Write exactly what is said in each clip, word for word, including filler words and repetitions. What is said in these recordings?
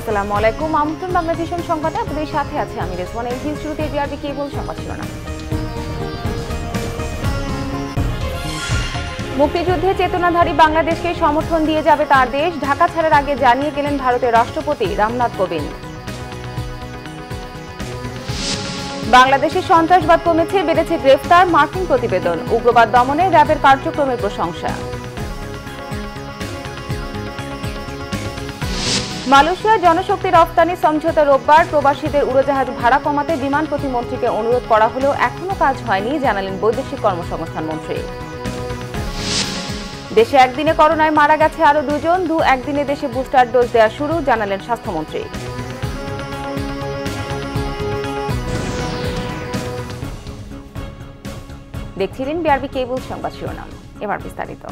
আসসালামু আলাইকুম আমন্ত্রণ বাংলাভিশন সংবাদে আপনাদের সাথে আছে আমি রেজওয়ানা ইলহিম শুরুতে বিআরবি কেবল সংবাদ শিরোনাম মুক্তিযুদ্ধে চেতনাধারী বাংলাদেশকে সমর্থন দিয়ে যাবে তার দেশ ঢাকা ছাড়ার আগে জানিয়ে গেলেন ভারতের রাষ্ট্রপতি রামনাথ কোবিন্দ বাংলাদেশে সন্ত্রাসবাদ কমেছে বেড়েছে গ্রেফতার মার্কিন প্রতিবেদন উগ্রবাদ দমনে র‍্যাবের কার্যক্রমের প্রশংসা মালয়েশিয়া জনশক্তি রপ্তানি সমঝোতা রোববার প্রবাসীদের উড়োজাহাজ ভাড়া কমাতে বিমান প্রতিমন্ত্রীকে অনুরোধ করা হলেও এখনো কাজ হয়নি জানালেন বৈদেশিক কর্মসংস্থান মন্ত্রী দেশে একদিনে করোনায় মারা গেছে আরও দুজন দু একদিনে দেশে বুস্টার ডোজ দেওয়া শুরু জানালেন স্বাস্থ্যমন্ত্রী দেখছিলেন বিআরবি কেবল সংবাদ শিরোনাম এবার বিস্তারিত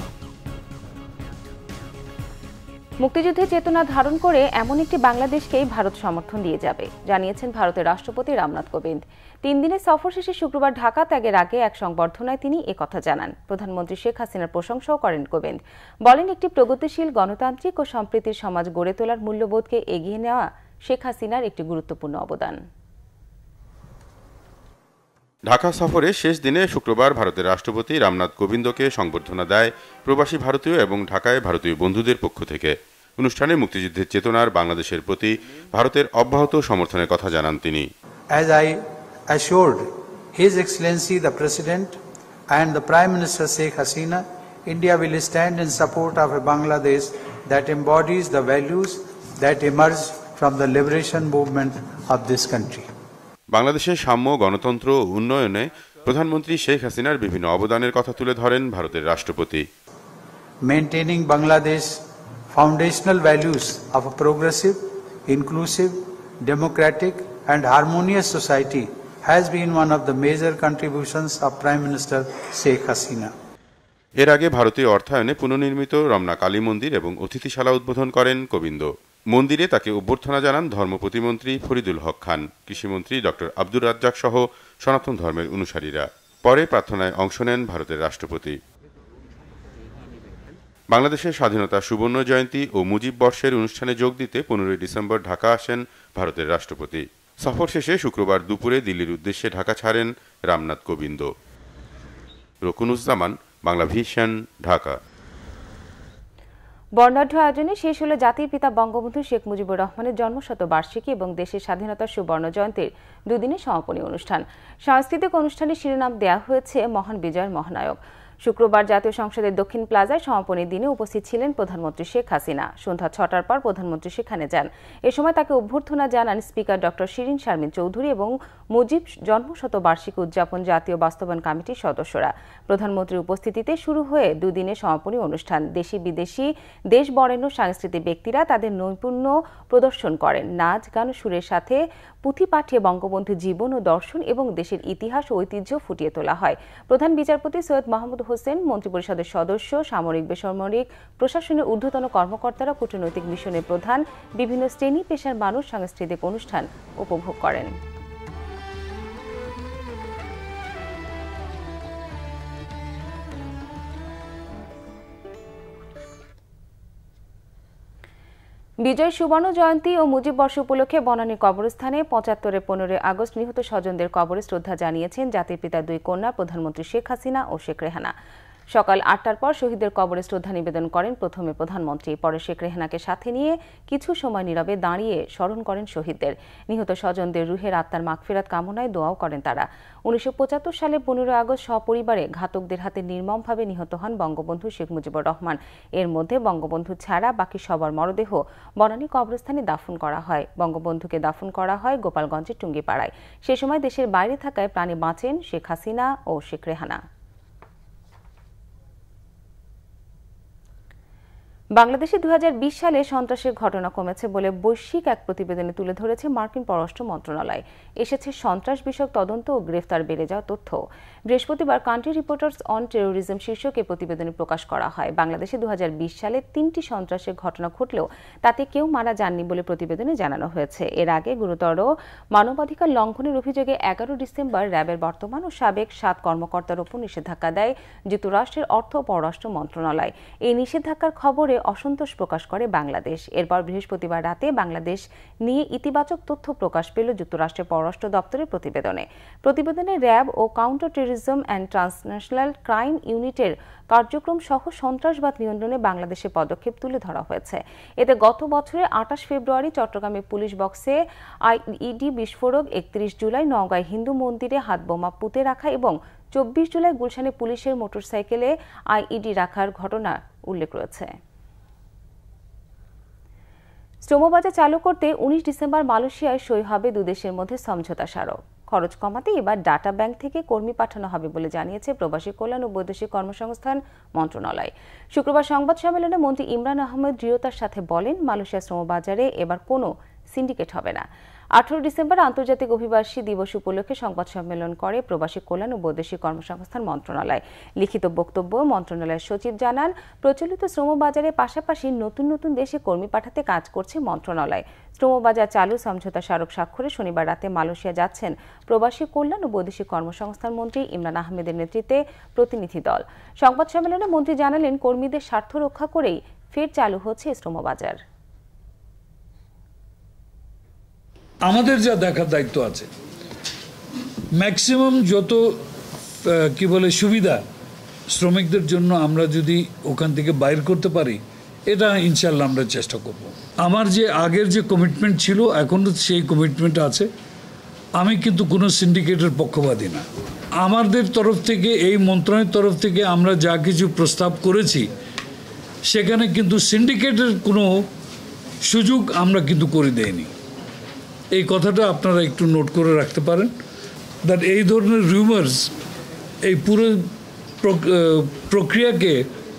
মুক্তিযুদ্ধে চেতনা ধারণ করে এমন একটি বাংলাদেশকেই ভারত সমর্থন দিয়ে যাবে জানিয়েছেন ভারতের রাষ্ট্রপতি রামনাথ কোবিন্দ তিন দিনের সফর শেষে শুক্রবার ঢাকা ত্যাগের আগে এক সংবর্ধনায় তিনি এ কথা জানান প্রধানমন্ত্রী শেখ হাসিনার প্রশংসাও করেন কোবিন্দ বলেন একটি প্রগতিশীল গণতান্ত্রিক ও সম্প্রীতির সমাজ গড়ে তোলার মূল্যবোধকে এগিয়ে নেওয়া শেখ হাসিনার একটি গুরুত্বপূর্ণ অবদান ঢাকা সফরের শেষ দিনে শুক্রবার ভারতের রাষ্ট্রপতি রামনাথ কোবিন্দকে সংবর্ধনা দেয় প্রবাসী ভারতীয় এবং ঢাকায় ভারতীয় বন্ধুদের পক্ষ থেকে অনুষ্ঠানে মুক্তিযুদ্ধের চেতনার বাংলাদেশের প্রতি ভারতের অব্যাহত সমর্থনের কথা জানান তিনি As I assured His Excellency the President and the Prime Minister Sheikh Hasina, India will stand in support of a Bangladesh that embodies the values that emerged from the liberation movement of this country. বাংলাদেশের সাম্য গণতন্ত্র ও উন্নয়নে প্রধানমন্ত্রী শেখ হাসিনার বিভিন্ন অবদানের কথা তুলে ধরেন ভারতের রাষ্ট্রপতি maintaining Bangladesh foundational values of a progressive inclusive democratic and harmonious society has been one of the major contributions of prime minister Sheikh Hasina এর আগে ভারতীয় অর্থায়নে পুনর্নির্মিত রমনা কালী মন্দির এবং অতিথিশালা উদ্বোধন করেন কোবিন্দ মন্দিরে তাকে অভ্যর্থনা জানান ধর্ম প্রতিমন্ত্রী ফরিদুল হক খান কৃষিমন্ত্রী ডক্টর আব্দুর রজ্জাক সহ সনাতন ধর্মের অনুসারীরা পরে প্রার্থনায় অংশ নেন ভারতের রাষ্ট্রপতি বাংলাদেশের স্বাধীনতা সুবর্ণ জয়ন্তী ও মুজিব বর্ষের অনুষ্ঠানে যোগ দিতে পনেরোই ডিসেম্বর ঢাকা আসেন ভারতের রাষ্ট্রপতি সফর শেষে শুক্রবার দুপুরে দিল্লির উদ্দেশ্যে ঢাকা ছাড়েন রামনাথ কোবিন্দ রকুনুজ্জামান বাংলাভিশন ঢাকা বর্ণাঢ্য আয়োজনে শেষ হলো জাতির পিতা বঙ্গবন্ধু শেখ মুজিবুর রহমানের জন্মশতবার্ষিকী এবং দেশের স্বাধীনতার সুবর্ণ জয়ন্তীর দুদিনের সমাপনী অনুষ্ঠান সাংস্কৃতিক অনুষ্ঠানের শিরোনাম দেয়া হয়েছে মহান বিজয়ের মহানায়ক শুক্রবার জাতীয় সংসদের দক্ষিণ প্লাজায় সমাপনী দিনে উপস্থিত ছিলেন প্রধানমন্ত্রী শেখ হাসিনা সন্ধ্যা ছটার পর প্রধানমন্ত্রী সেখানে যান এ সময় তাকে অভ্যর্থনা জানান স্পিকার ডক্টর শিরীন শারমিন চৌধুরী এবং মুজিব জন্মশতবার্ষিকী উদযাপন জাতীয় বাস্তবায়ন কমিটির সদস্যরা প্রধানমন্ত্রীর উপস্থিতিতে শুরু হয়ে দুদিনের সমাপনী অনুষ্ঠান দেশি বিদেশি দেশ বরেণ্য সাংস্কৃতিক ব্যক্তিরা তাদের নৈপুণ্য প্রদর্শন করেন নাচ গান সুরের সাথে পুঁথি পাঠিয়ে বঙ্গবন্ধু জীবন ও দর্শন এবং দেশের ইতিহাস ও ঐতিহ্য ফুটিয়ে তোলা হয় প্রধান বিচারপতি সৈয়দ মাহমুদ হোসেন মন্ত্রিপরিষদের সদস্য সামরিক বেসামরিক প্রশাসনের ঊর্ধ্বতন কর্মকর্তারা কূটনৈতিক মিশনের প্রধান বিভিন্ন শ্রেণী পেশার মানুষ সাংস্কৃতিক অনুষ্ঠান উপভোগ করেন বিজয় সুবর্ণ জয়ন্তী ও মুজিব বর্ষ উপলক্ষে বনানী কবরস্থানে পঁচাত্তরের পনেরোই আগস্ট নিহত স্বজনদের কবরে শ্রদ্ধা জানিয়েছেন জাতির পিতার দুই কন্যা প্রধানমন্ত্রী শেখ হাসিনা ও শেখ রেহানা সকাল আটটার পর শহীদদের কবরে শ্রদ্ধা নিবেদন করেন প্রথমে প্রধানমন্ত্রী পরে শেখ রেহানাকে সাথে নিয়ে কিছু সময় নীরবে দাঁড়িয়ে স্মরণ করেন শহীদদের নিহত স্বজনদের রুহের আত্মার মাগফিরাত কামনায় দোয়াও করেন তারা উনিশশো পঁচাত্তর সালে পনেরোই আগস্ট সপরিবারে ঘাতকদের হাতে নির্মমভাবে নিহত হন বঙ্গবন্ধু শেখ মুজিবুর রহমান এর মধ্যে বঙ্গবন্ধু ছাড়া বাকি সবার মরদেহ বনানী কবরস্থানে দাফন করা হয় বঙ্গবন্ধুকে দাফন করা হয় গোপালগঞ্জের টুঙ্গিপাড়ায় সে সময় দেশের বাইরে থাকায় প্রাণে বাঁচেন শেখ হাসিনা ও শেখ রেহানা বাংলাদেশে দুই হাজার বিশ সালে সন্ত্রাসের ঘটনা কমেছে বলে বৈশ্বিক এক প্রতিবেদনে তুলে ধরেছে মার্কিন পররাষ্ট্র মন্ত্রণালয় এসেছে সন্ত্রাস বিষয়ক তদন্ত ও গ্রেফতার বেড়ে যাওয়া তথ্য বৃহস্পতিবার কান্ট্রি রিপোর্টার্স অন টেরোরিজম শীর্ষক এই প্রতিবেদনে প্রকাশ করা হয় বাংলাদেশে দুই হাজার বিশ সালে তিনটি সন্ত্রাসের ঘটনা ঘটলেও তাতে কেউ মারা যাননি বলে প্রতিবেদনে জানানো হয়েছে এর আগে গুরুতর মানবাধিকার লঙ্ঘনের অভিযোগে এগারো ডিসেম্বর র্যাবের বর্তমান ও সাবেক সাত কর্মকর্তার ওপর নিষেধাজ্ঞা দেয় যুক্তরাষ্ট্রের অর্থ ও পররাষ্ট্র মন্ত্রণালয় এই নিষেধাজ্ঞার খবরে করে অসন্তোষ প্রকাশ করে বাংলাদেশ। এরপর বৃহস্পতিবার রাতে বাংলাদেশ নিয়ে ইতিবাচক তথ্য প্রকাশ পেল যুক্তরাষ্ট্রের পররাষ্ট্র দপ্তরের প্রতিবেদনে। প্রতিবেদনে র‍্যাব ও counter terrorism and transnational crime ইউনিটের কার্যক্রম সহ সন্ত্রাসবাদ নিয়ন্ত্রণে বাংলাদেশের পদক্ষেপ তুলে ধরা হয়েছে। এতে গত বছরের আঠাশ ফেব্রুয়ারি চট্টগ্রামে পুলিশ বক্সে আইইডি বিস্ফোরক, একত্রিশ জুলাই নওগাঁয় হিন্দু মন্দিরে হাতবোমা পুঁতে রাখা এবং চব্বিশ জুলাই গুলশানে পুলিশের মোটরসাইকেলে আইইডি রাখার ঘটনা উল্লেখ রয়েছে। শ্রমবাজার চালু করতে উনিশ ডিসেম্বর মালয়েশিয়ায় সই হবে দুদেশের মধ্যে সমঝোতা স্মারক। খরচ কমাতে এবার ডাটা ব্যাংক থেকে কর্মী পাঠানো হবে বলে জানিয়েছে প্রবাসী কল্যাণ ও বৈদেশিক কর্মসংস্থান মন্ত্রণালয়। শুক্রবার সংবাদ সম্মেলনে মন্ত্রী ইমরান আহমদ দৃঢ়তার সাথে বলেন, মালয়েশিয়া শ্রমবাজারে এবার কোনো সিন্ডিকেট হবে না। আঠারো ডিসেম্বর আন্তর্জাতিক অভিবাসী দিবস উপলক্ষে সংবাদ সম্মেলন করে প্রবাসী কল্যাণ ও বৈদেশিক কর্মসংস্থান মন্ত্রণালয়। লিখিত বক্তব্য মন্ত্রণালয়ের সচিব জানান, প্রচলিত শ্রমবাজারের পাশাপাশি নতুন নতুন দেশে কর্মী পাঠাতে কাজ করছে মন্ত্রণালয়। শ্রমবাজার চালু সমঝোতা স্মারক স্বাক্ষরে শনিবার রাতে মালয়েশিয়া যাচ্ছেন প্রবাসী কল্যাণ ও বৈদেশিক কর্মসংস্থান মন্ত্রী ইমরান আহমেদের নেতৃত্বে প্রতিনিধি দল। সংবাদ সম্মেলনে মন্ত্রী জানালেন, কর্মীদের স্বার্থ রক্ষা করেই ফের চালু হচ্ছে শ্রমবাজার। আমাদের যা দেখার দায়িত্ব আছে, ম্যাক্সিমাম যত কি বলে সুবিধা শ্রমিকদের জন্য আমরা যদি ওখান থেকে বাইর করতে পারি, এটা ইনশাল্লাহ আমরা চেষ্টা করব। আমার যে আগের যে কমিটমেন্ট ছিল, এখনও সেই কমিটমেন্ট আছে। আমি কিন্তু কোনো সিন্ডিকেটের পক্ষপাতী না। আমাদের তরফ থেকে, এই মন্ত্রণালয়ের তরফ থেকে আমরা যা কিছু প্রস্তাব করেছি, সেখানে কিন্তু সিন্ডিকেটের কোনো সুযোগ আমরা কিন্তু করে দেইনি। এই কথাটা আপনারা একটু নোট করে রাখতে পারেন। দ্যাট এই ধরনের রিউমার্স এই পুরো প্রক্রিয়াকে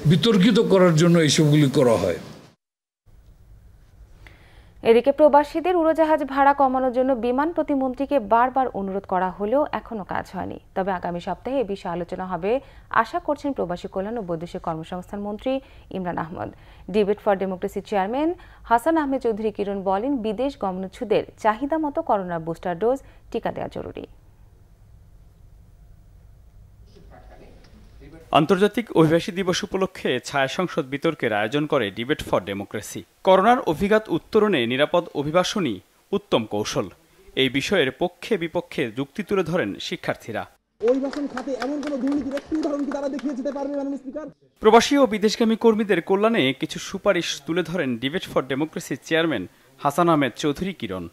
বিতর্কিত করার জন্য এইসবগুলি করা হয়। এদিকে প্রবাসীদের উড়োজাহাজ ভাড়া কমানোর জন্য বিমান প্রতিমন্ত্রীকে বারবার অনুরোধ করা হলেও এখনো কাজ হয়নি। তবে আগামী সপ্তাহে এ বিষয়ে আলোচনা হবে আশা করছেন প্রবাসী কল্যাণ ও বৈদেশিক কর্মসংস্থান মন্ত্রী Imran Ahmad. Debate for democracy chairman Hasan Ahmed Chowdhury Kiron বলেন, বিদেশ গমনচ্ছুদের চাহিদা মতো করোনার বুস্টার ডোজ টিকা দেওয়া জরুরি। আন্তর্জাতিক অভিবাসী দিবস উপলক্ষে ছায়া সংসদ বিতর্কের আয়োজন করে ডিবেট ফর ডেমোক্রেসি। করোনার অভিঘাত উত্তরণে নিরাপদ অভিবাসনই উত্তম কৌশল, এই বিষয়ের পক্ষে বিপক্ষে যুক্তি তুলে ধরেন শিক্ষার্থীরা। প্রবাসী ও বিদেশগামী কর্মীদের কল্যাণে কিছু সুপারিশ তুলে ধরেন ডিবেট ফর ডেমোক্রেসির চেয়ারম্যান হাসান আহমেদ চৌধুরী কিরণ।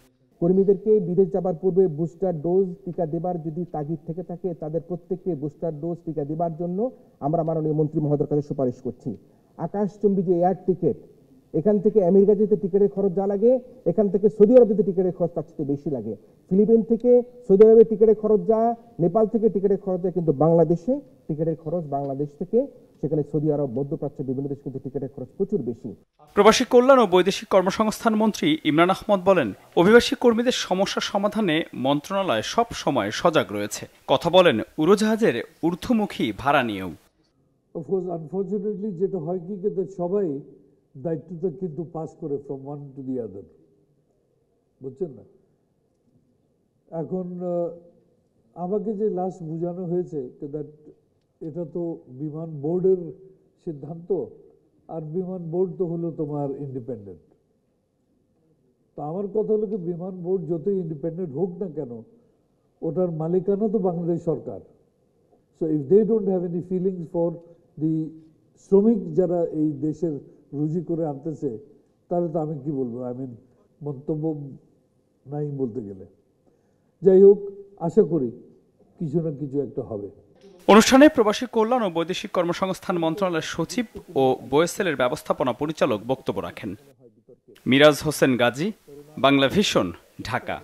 কর্মীদেরকে বিদেশ যাবার পূর্বে বুস্টার ডোজ টিকা দেবার যদি তাগিদ থেকে থাকে, তাদের প্রত্যেককে বুস্টার ডোজ টিকা দেবার জন্য আমরা মাননীয় মন্ত্রী মহোদয়ের কাছে সুপারিশ করছি। আকাশচুম্বী যে এয়ার টিকিট, এখান থেকে আমেরিকা যেতে টিকিটের খরচ যা লাগে, এখান থেকে সৌদি আরব যেতে টিকিটের খরচ তার চেয়ে বেশি লাগে। ফিলিপিন থেকে সৌদি আরবে টিকিটের খরচ যা, নেপাল থেকে টিকিটের খরচ যা, কিন্তু বাংলাদেশে টিকিটের খরচ বাংলাদেশ থেকে সেখানে সৌদি আরব, মধ্যপ্রাচ্য বিভিন্ন দেশ কিন্তু টিকিটের খরচ প্রচুর বেশি। প্রবাসী কল্যাণ ও বৈদেশিক কর্মসংস্থান মন্ত্রী ইমরান আহমদ বলেন, অভিবাসী কর্মীদের সমস্যা সমাধানে মন্ত্রণালয় সব সময় সজাগ রয়েছে। কথা বলেন উড়োজাহাজের ঊর্ধ্বমুখী ভাড়া নিয়েও। অফকোর্স আনফরচুনেটলি যেটা হয় কি, যে সবাই দায়িত্বটা কিন্তু পাস করে from one to the other, বুঝছেন না? এখন আমাকে যে লাস্ট বোঝানো হয়েছে দ্যাট এটা তো বিমান বোর্ডের সিদ্ধান্ত, আর বিমান বোর্ড তো হলো তোমার ইন্ডিপেন্ডেন্ট। তো আমার কথা হলো কি, বিমান বোর্ড যতই ইন্ডিপেন্ডেন্ট হোক না কেন, ওটার মালিকানা তো বাংলাদেশ সরকার। So if they don't have any feelings for the শ্রমিক যারা এই দেশের রুজি করে আনতেছে, তাহলে তো আমি কি বলবো, আই মিন মন্তব্য নাই বলতে গেলে। যাই হোক, আশা করি কিছু না কিছু একটা হবে। অনুষ্ঠানে প্রবাসী কল্যাণ ও বৈদেশিক কর্মসংস্থান মন্ত্রণালয়ের সচিব ও বয়েসেলের ব্যবস্থাপনা পরিচালক বক্তব্য রাখেন। মিরাজ হোসেন গাজী, বাংলাভিশন, ঢাকা।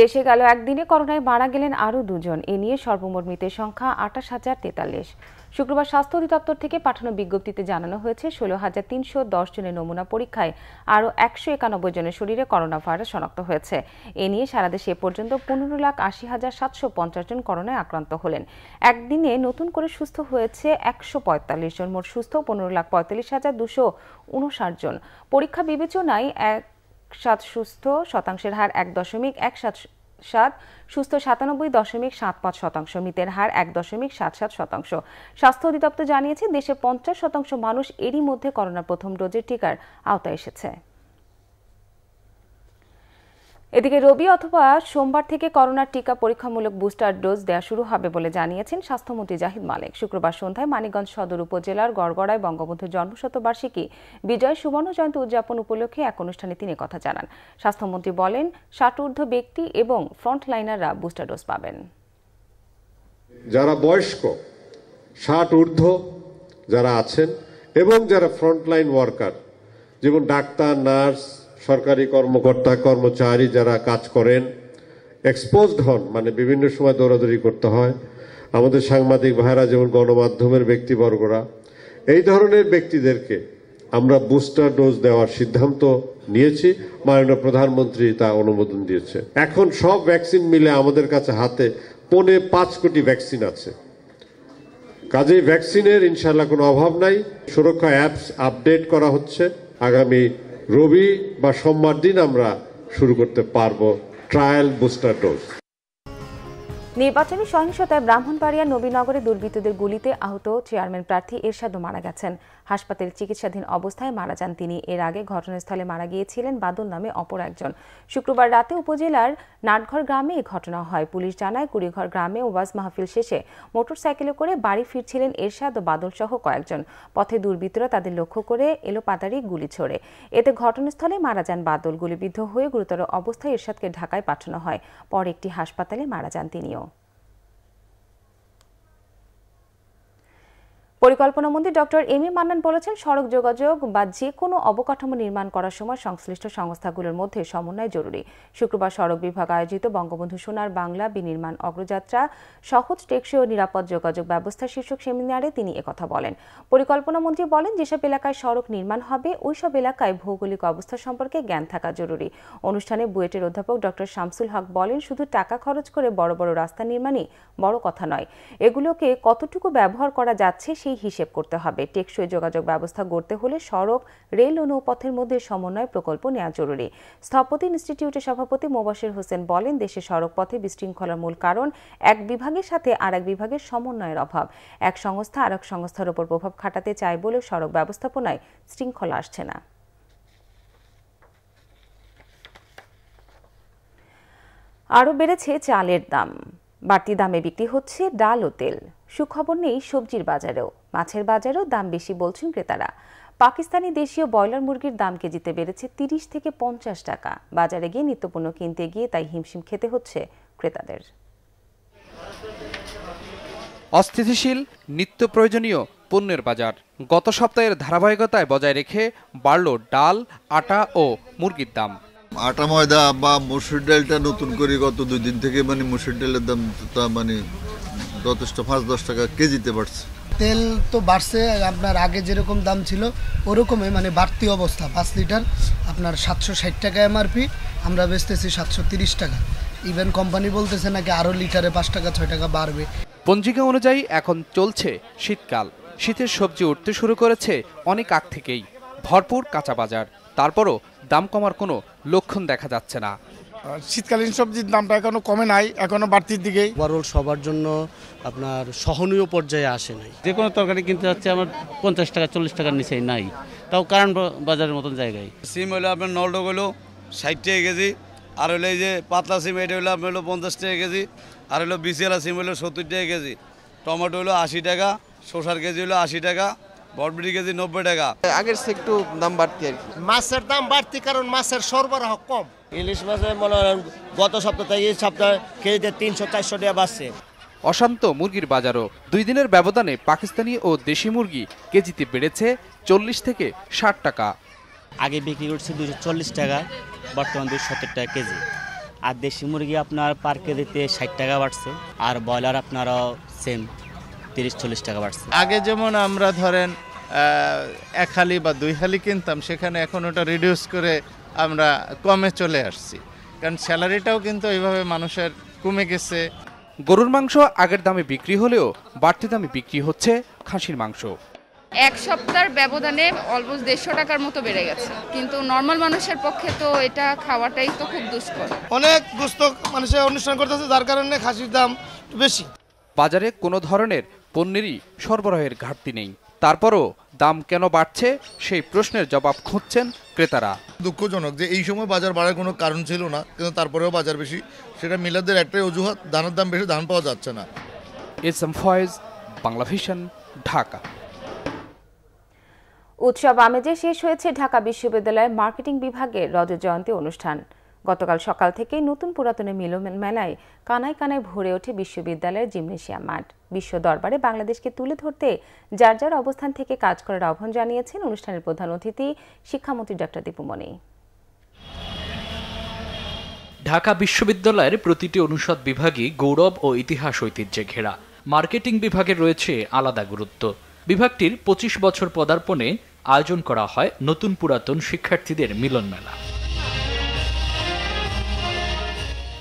দেশে গেল একদিনে করোনায় মারা গেলেন আরও দুজন। এ নিয়ে সর্বমোট মৃতের সংখ্যা আটাশ হাজার তেতাল্লিশ। শুক্রবার স্বাস্থ্য অধিদপ্তর থেকে পাঠানো বিজ্ঞপ্তিতে জানানো হয়েছে, ষোলো হাজার তিনশো দশ জনের নমুনা পরীক্ষায় আরও একশো একানব্বই জনের শরীরে করোনা ভাইরাস শনাক্ত হয়েছে। এ নিয়ে সারা দেশে এ পর্যন্ত পনেরো লাখ আশি হাজার সাতশো পঞ্চাশ জন করোনায় আক্রান্ত হলেন। একদিনে নতুন করে সুস্থ হয়েছে একশো পঁয়তাল্লিশ জন। মোট সুস্থ পনেরো লাখ পঁয়তাল্লিশ হাজার দুশো উনষাট জন। পরীক্ষা বিবেচনায় এক সাত সুস্থ শতাংশের হার এক দশমিক এক সাত सात সুস্থ সাতানব্বই দশমিক সাত পাঁচ শতাংশ মৃতের হার এক দশমিক সাত সাত শতাংশ। স্বাস্থ্য অধিদপ্তর জানিয়েছে দেশে পঞ্চাশ শতাংশ মানুষ এরই মধ্যে করোনার প্রথম ডোজের টিকার আওতায় এসেছে। এদিকে রবি অথবা সোমবার থেকে করোনার টিকা পরীক্ষামূলক বুস্টার ডোজ দেয়া শুরু হবে বলে জানিয়েছেন স্বাস্থ্যমন্ত্রী জাহিদ মালেক। শুক্রবার সন্ধ্যায় মানিকগঞ্জ সদর উপজেলার গড়গড়ায় বঙ্গবন্ধুর জন্মশতবার্ষিকী বিজয় সুবর্ণ জয়ন্তী উদযাপন উপলক্ষে এক অনুষ্ঠানে তিনি কথা জানান। স্বাস্থ্যমন্ত্রী বলেন ষাট ঊর্ধ্ব ব্যক্তি এবং ফ্রন্টলাইনাররা বুস্টার ডোজ পাবেন। যারা বয়স্ক ষাট ঊর্ধ্ব যারা আছেন এবং যারা ফ্রন্টলাইন ওয়ার্কার যেমন ডাক্তার, নার্স, সরকারি কর্মকর্তা, কর্মচারী যারা কাজ করেন, এক্সপোজড হন, মানে বিভিন্ন সময় দৌড়াদৌড়ি করতে হয়, আমাদের সাংবাদিক ভাইরা যেমন গণমাধ্যমের ব্যক্তিবর্গরা, এই ধরনের ব্যক্তিদেরকে আমরা বুস্টার ডোজ দেওয়ার সিদ্ধান্ত নিয়েছি। মাননীয় প্রধানমন্ত্রী তা অনুমোদন দিয়েছে। এখন সব ভ্যাকসিন মিলে আমাদের কাছে হাতে পৌনে পাঁচ কোটি ভ্যাকসিন আছে, কাজেই ভ্যাকসিনের ইনশাল্লাহ কোনো অভাব নাই। সুরক্ষা অ্যাপস আপডেট করা হচ্ছে, আগামী রবি বা সোমবার দিন আমরা শুরু করতে পারবো ট্রায়াল বুস্টার ডোজ। নির্বাচনী সহিংসতায় ব্রাহ্মণবাড়িয়ার নবীনগরে দুর্বৃত্তদের গুলিতে আহত চেয়ারম্যান প্রার্থী এরশাদও মারা গেছেন। হাসপাতালে চিকিৎসাধীন অবস্থায় মারা যান তিনি। এর আগে ঘটনাস্থলে মারা গিয়েছিলেন বাদল নামে অপর একজন। শুক্রবার রাতে উপজেলার নাটঘর গ্রামে এ ঘটনা হয়। পুলিশ জানায় কুড়িঘর গ্রামে ওয়াজ মাহফিল শেষে মোটরসাইকেলে করে বাড়ি ফিরছিলেন এরশাদ ও বাদল সহ কয়েকজন। পথে দুর্বৃত্তরা তাদের লক্ষ্য করে এলোপাতাড়ি গুলি ছোড়ে। এতে ঘটনাস্থলে মারা যান বাদল। গুলিবিদ্ধ হয়ে গুরুতর অবস্থায় এরশাদকে ঢাকায় পাঠানো হয়, পরে একটি হাসপাতালে মারা যান তিনিও। পরিকল্পনা মন্ত্রী ডক্টর এম এ মান্নান বলেছেন সড়ক যোগাযোগ বা যে কোনো অবকাঠামো নির্মাণ করার সময় সংশ্লিষ্ট সংস্থাগুলোর মধ্যে সমন্বয় জরুরি। শুক্রবার সড়ক বিভাগ আয়োজিত বঙ্গবন্ধু সোনার বাংলা বিনির্মাণ অগ্রযাত্রা সহজ, টেকসই ও নিরাপদ যোগাযোগ ব্যবস্থা শীর্ষক সেমিনারে তিনি একথা বলেন। পরিকল্পনা মন্ত্রী বলেন যেসব এলাকায় সড়ক নির্মাণ হবে ওইসব এলাকায় ভৌগোলিক অবস্থা সম্পর্কে জ্ঞান থাকা জরুরি। অনুষ্ঠানে বুয়েটের অধ্যাপক ডক্টর শামসুল হক বলেন শুধু টাকা খরচ করে বড় বড় রাস্তা নির্মাণই বড় কথা নয়, এগুলোকে কতটুকু ব্যবহার করা যাচ্ছে হিসেব করতে হবে। টেকসই যোগাযোগ ব্যবস্থা গড়তে হলে সড়ক, রেল ও নৌপথের মধ্যে সমন্বয় প্রকল্প নেওয়া জরুরি। স্থপতি ইনস্টিটিউটের সভাপতি মোবাশির হোসেন বলেন দেশে সড়ক পথে বিশৃঙ্খলার মূল কারণ এক বিভাগের সাথে আর এক বিভাগের সমন্বয়ের অভাব। এক সংস্থা আর এক সংস্থার উপর প্রভাব খাটাতে চায় বলেও সড়ক ব্যবস্থাপনায় শৃঙ্খলা আসছে না। আরও বেড়েছে চালের দাম, বাড়তি দামে বিক্রি হচ্ছে ডাল ও তেল। সুখবর নেই সবজির বাজারেও, মাছের বাজারেও দাম বেশি বলছেন ক্রেতারা। পাকিস্তানি দেশীয় ব্রয়লার মুরগির দাম কেজিতে বেড়েছে তিরিশ থেকে পঞ্চাশ টাকা। বাজারে গিয়ে নিত্যপণ্য কিনতে গিয়ে তাই হিমশিম খেতে হচ্ছে ক্রেতাদের। অস্থিতিশীল নিত্য প্রয়োজনীয় পণ্যের বাজার গত সপ্তাহের ধারাবাহিকতায় বজায় রেখে বাড়ল ডাল, আটা ও মুরগির দাম। আটা, ময়দা বা মসুর ডালটা নতুন করে গত দুই দিন থেকে মানে মসুর ডালের দাম মানে যথেষ্ট পাঁচ দশ টাকা কেজিতে বাড়ছে। তেল তো বাড়ছে, আপনার আগে যেরকম দাম ছিল ওরকমই মানে বাড়তি অবস্থা। পাঁচ লিটার আপনার সাতশো ষাট টাকা এমআরপি, আমরা বেচতেছি সাতশো তিরিশ টাকা। ইভেন কোম্পানি বলতেছে নাকি আরও লিটারে পাঁচ টাকা ছয় টাকা বাড়বে। পঞ্জিকা অনুযায়ী এখন চলছে শীতকাল, শীতের সবজি উঠতে শুরু করেছে অনেক আগ থেকেই। ভরপুর কাঁচা বাজার, তারপরও দাম কমার কোনো লক্ষণ দেখা যাচ্ছে না। শীতকালীন সবজির দামটা এখনো কমে নাই, এখনো বাড়তির দিকে। ওভারঅল সবার জন্য আপনার সহনীয় পর্যায়ে আসে নাই। যে কোনো তরকারি কিনতে যাচ্ছে আমার পঞ্চাশ টাকা চল্লিশ টাকার নিচেই নাই, তাও কারণ বাজারের মতন জায়গায়। সিম হলো আপনার নলডোগ হলো ষাট টাকা কেজি, আর হলো এই যে পাতলা সিম এটা হলো আপনার হলো পঞ্চাশ টাকা কেজি, আর হলো বিশিয়ালা সিম হলো সত্তর টাকা কেজি, টমেটো হলো আশি টাকা, শসার কেজি হলো আশি টাকা, বটবটি কেজি নব্বই টাকা। আগের চেয়ে একটু দাম বাড়তি আর কি। মাছের দাম বাড়তি কারণ মাছের সরবরাহ কম। ইলিশ মাছের মনে করেন গত সপ্তাহ থেকে এই সপ্তাহে কেজিতে তিনশো চারশো টাকা বাড়ছে। অশান্ত মুরগির বাজারও দুই দিনের ব্যবধানে পাকিস্তানি ও দেশি মুরগি কেজিতে বেড়েছে চল্লিশ থেকে ষাট টাকা। আগে বিক্রি করছে দুশো চল্লিশ টাকা, বর্তমান দুশো সত্তর টাকা কেজি। আর দেশি মুরগি আপনার পার কেজিতে ষাট টাকা বাড়ছে, আর ব্রয়লার আপনারও সেম তিরিশ চল্লিশ টাকা বাড়ছে। আগে যেমন আমরা ধরেন এক হালি বা দুই হালি কিনতাম, সেখানে এখন ওটা রিডিউস করে আমরা কমে চলে আসছি, কারণ স্যালারিটাও কিন্তু এইভাবে মানুষের কমে গেছে। গরুর মাংস আগের দামে বিক্রি হলেও বাড়তি দামে বিক্রি হচ্ছে খাসির মাংস। एक सप्ताह व्यवधाने अलमोस्ट देशो टाकार मतो बेड़े गेছে किन्तु नर्मल मानुषेर पक्षे तो एटा खावाटाई तो खूब दुष्कर अनेक गोस्त मानुषे अनुष्ठान करतेছে जार कारणे खासिर दाम बेशी बाजारे कोनो धरनेर पण्যেরই সরবরাহের ঘাটতি নেই তারপরও দাম কেন বাড়ছে সেই প্রশ্নের জবাব খুঁজছেন ক্রেতারা দুঃখজনক যে এই সময় বাজার বাড়ার কোনো কারণ ছিল না কিন্তু তারপরেও বাজার বেশি সেটা মিলাদের একটাই অজুহাত ধানের দাম বেশি ধান পাওয়া যাচ্ছে না এসএম ফয়েজ বাংলাভিশন ঢাকা उत्सव आमेजे शेष होयेছে ঢাকা বিশ্ববিদ্যালয়ের मार्केटिंग विभागे रजत जयंती अनुष्ठान गतकाल सकाल थेके नतून पुरातने मिलन मेलाय कानाय कानाय भरे उठे विश्वविद्यालयेर जिमनेशियाम माठ বিশ্ব দরবারে বাংলাদেশকে তুলে ধরতে যার যার অবস্থান থেকে কাজ করার আহ্বান জানিয়েছেন অনুষ্ঠানের প্রধান অতিথি শিক্ষামন্ত্রী ডক্টর দীপুমনি ঢাকা বিশ্ববিদ্যালয়ের প্রতিটি অনুষদ বিভাগই গৌরব ও ইতিহাস ঐতিহ্যে ঘেরা মার্কেটিং বিভাগে রয়েছে আলাদা গুরুত্ব বিভাগটির পঁচিশ বছর পদার্পণে আয়োজন করা হয় নতুন পুরাতন শিক্ষার্থীদের মিলন মেলা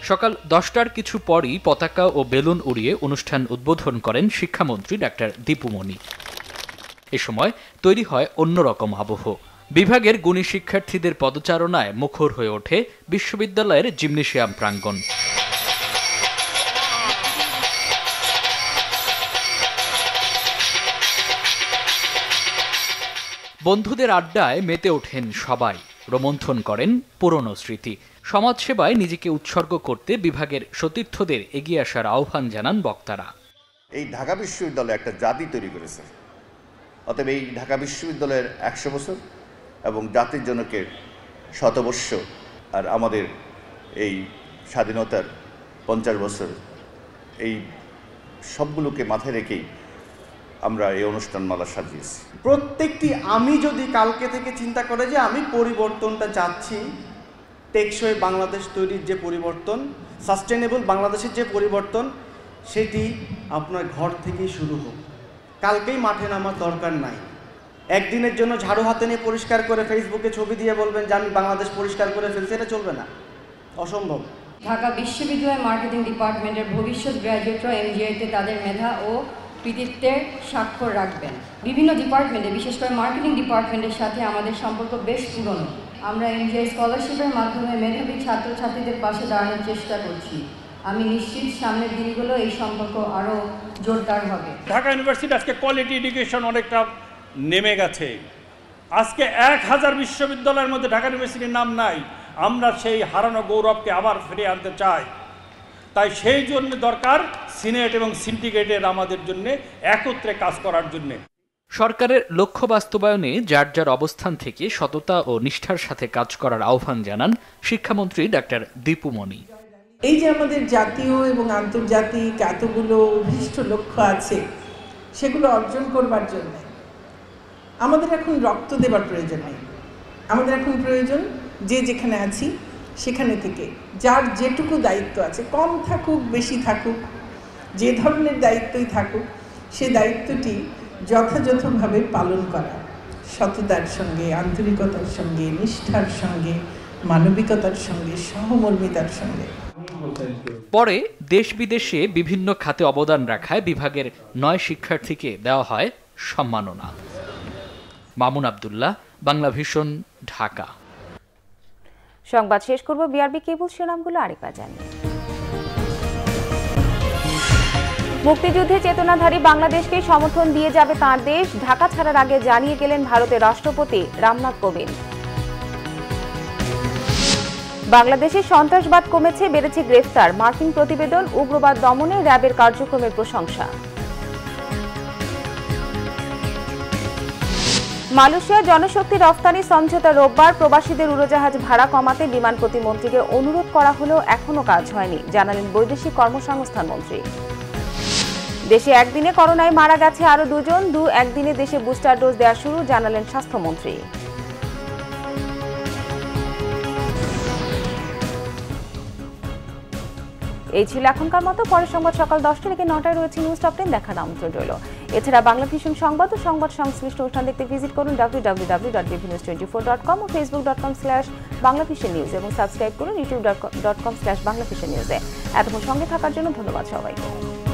সকাল দশটার কিছু পরই পতাকা ও বেলুন উড়িয়ে অনুষ্ঠান উদ্বোধন করেন শিক্ষামন্ত্রী ডাক্তার দীপুমনি এ সময় তৈরি হয় অন্যরকম আবহ বিভাগের গুণী শিক্ষার্থীদের পদচারণায় মুখর হয়ে ওঠে বিশ্ববিদ্যালয়ের জিমনেশিয়াম প্রাঙ্গণ বন্ধুদের আড্ডায় মেতে ওঠেন সবাই রোমন্থন করেন পুরনো স্মৃতি সমাজসেবায় নিজেকে উৎসর্গ করতে বিভাগের সতীর্থদের এগিয়ে আসার আহ্বান জানান বক্তারা এই ঢাকা বিশ্ববিদ্যালয় একটা জাতি তৈরি করেছে অতএব এই ঢাকা বিশ্ববিদ্যালয়ের একশো বছর এবং জাতির জনকের শতবর্ষ আর আমাদের এই স্বাধীনতার পঞ্চাশ বছর এই সবগুলোকে মাথায় রেখেই আমরা এই অনুষ্ঠানমালা সাজিয়েছি প্রত্যেকটি আমি যদি কালকে থেকে চিন্তা করে যে আমি পরিবর্তনটা চাচ্ছি টেকসই বাংলাদেশ তৈরির যে পরিবর্তন সাস্টেনেবল বাংলাদেশের যে পরিবর্তন সেটি আপনার ঘর থেকেই শুরু হোক কালকেই মাঠে নামার দরকার নাই একদিনের জন্য ঝাড়ু হাতে নিয়ে পরিষ্কার করে ফেসবুকে ছবি দিয়ে বলবেন যে আমি বাংলাদেশ পরিষ্কার করে ফেলছি এটা চলবে না অসম্ভব ঢাকা বিশ্ববিদ্যালয় মার্কেটিং ডিপার্টমেন্টের ভবিষ্যৎ গ্র্যাজুয়েটরা এমজিআইতে তাদের মেধা ও কৃতিত্বের স্বাক্ষর রাখবেন বিভিন্ন ডিপার্টমেন্টে বিশেষ করে মার্কেটিং ডিপার্টমেন্টের সাথে আমাদের সম্পর্ক বেশ পুরনো আমরা এমজিআই স্কলারশিপের মাধ্যমে মেধাবী ছাত্রছাত্রীদের পাশে দাঁড়ানোর চেষ্টা করছি আমি নিশ্চিত সামনের দিনগুলো এই সম্পর্ক আরও জোরদার হবে ঢাকা ইউনিভার্সিটি আজকে কোয়ালিটি এডুকেশন অনেকটা নেমে গেছে আজকে এক হাজার বিশ্ববিদ্যালয়ের মধ্যে ঢাকা ইউনিভার্সিটির নাম নাই আমরা সেই হারানো গৌরবকে আবার ফিরে আনতে চাই তাই সেই জন্য দরকার সিনেট এবং সিন্ডিকেটের আমাদের জন্য একত্রে কাজ করার জন্য সরকারের লক্ষ্য বাস্তবায়নে যার যার অবস্থান থেকে সততা ও নিষ্ঠার সাথে কাজ করার আহ্বান জানান শিক্ষামন্ত্রী ডাক্তার দীপুমনি এই যে আমাদের জাতীয় এবং আন্তর্জাতিক এতগুলো অভিষ্ট লক্ষ্য আছে সেগুলো অর্জন করবার জন্য আমাদের এখন রক্ত দেবার প্রয়োজন নেই আমাদের এখন প্রয়োজন যে যেখানে আছি সেখানে থেকে যার যেটুকু দায়িত্ব আছে কম থাকুক বেশি থাকুক যে ধরনের দায়িত্বই থাকুক সে দায়িত্বটি যথাযথভাবে পালন করা সততার সঙ্গে আন্তরিকতার সঙ্গে নিষ্ঠার সঙ্গে মানবিকতার সঙ্গে সহমর্মিতার সঙ্গে পরে দেশ বিদেশে বিভিন্ন খাতে অবদান রাখায় বিভাগের নয় শিক্ষার্থীকে দেওয়া হয় সম্মাননা মামুন আব্দুল্লাহ বাংলাভিশন ঢাকা সংবাদ শেষ করব বিআরবি কেবল শিরোনামগুলো আরেকবার জানিয়ে মুক্তিযুদ্ধে চেতনাধারী বাংলাদেশকে সমর্থন দিয়ে যাবে তাঁর দেশ ঢাকা ছাড়ার আগে জানিয়ে গেলেন ভারতের রাষ্ট্রপতি রামনাথ কোবিন্দ বাংলাদেশে সন্ত্রাসবাদ কমেছে বেড়েছে গ্রেফতার মার্কিন প্রতিবেদন উগ্রবাদ দমনে র্যাবের কার্যক্রমের প্রশংসা মালয়েশিয়া জনশক্তি রফতানি সমঝোতা রোববার প্রবাসীদের উড়োজাহাজ ভাড়া কমাতে বিমান প্রতিমন্ত্রীকে অনুরোধ করা হলেও এখনও কাজ হয়নি জানালেন বৈদেশিক কর্মসংস্থান মন্ত্রী দেশে একদিনে করোনায় মারা গেছে আরও দুজন দু একদিনে দেশে বুস্টার ডোজ দেওয়া শুরু জানালেন স্বাস্থ্যমন্ত্রী এই ছিল এখনকার মতো পরের সংবাদ সকাল দশটা থেকে নটায় রয়েছে নিউজ টপ টেন দেখার আমন্ত্রণ রইল এছাড়া বাংলাভিশন সংবাদ ও সংবাদ সংশ্লিষ্ট অনুষ্ঠান দেখতে ভিজিট করুন W W W dot B V news twenty four dot com ও Facebook dot com slash Banglavision news এবং সাবস্ক্রাইব করুন YouTube dot com slash Banglavision নিউজে এতক্ষণ সঙ্গে থাকার জন্য ধন্যবাদ সবাইকে।